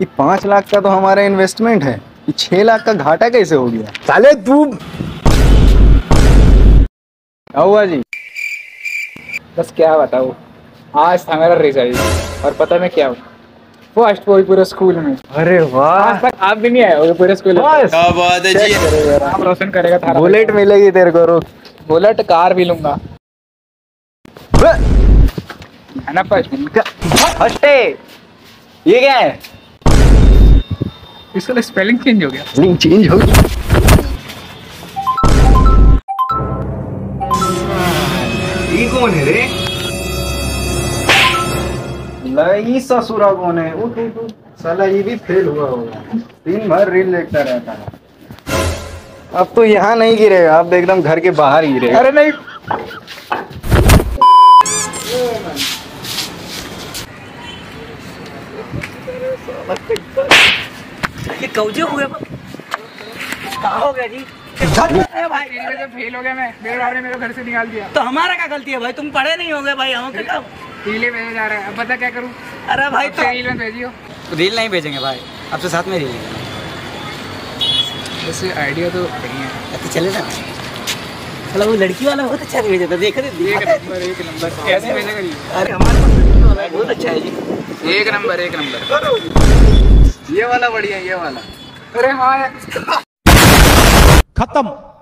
ये 5 लाख का तो हमारा इन्वेस्टमेंट है, ये 6 लाख का घाटा कैसे हो गया साले तू? क्या हुआ जी? बस क्या बताओ, आज था मेरा रिजल्ट और पता मैं क्या हूँ, फर्स्ट हुई पूरे स्कूल में। अरे वाह, आप भी नहीं आए होगे पूरे स्कूल में। क्या बात है जी, नाम रोशन करेगा थारा। बुलेट मिलेगी तेरे को, बुलेट कार भी लूंगा है ना। ये क्या है? इसका स्पेलिंग चेंज हो गया। स्पेलिंग चेंज हो गया। ये कौन है रे? लई ससुरा कौन है? वो तू साला ये भी फेल हुआ होगा, दिन भर रील देखता रहता है। अब तो यहाँ नहीं गिरेगा, अब एकदम घर के बाहर गिरेगा। अरे नहीं, ये हुए हो गया जी? भाई मेरे फेल हो गया, मैं मेरे घर से निकाल दिया। तो हमारा क्या गलती है भाई, तुम पढ़े नहीं होगे भाई। हम क्या रीले भेजा जा रहा है, अब पता क्या करूं? अरे भाई तो रील में भेजियो। रील नहीं भेजेंगे भाई, आपसे साथ में रील। वैसे आइडिया तो नहीं है, तो चले ना। वो लड़की वाला बहुत अच्छा भेजा था, देखा कैसे भेजा करिए। अरे हमारे पास लड़की वाला बहुत अच्छा है जी, एक नंबर एक नंबर। ये वाला बढ़िया, ये वाला। अरे हाँ खत्म।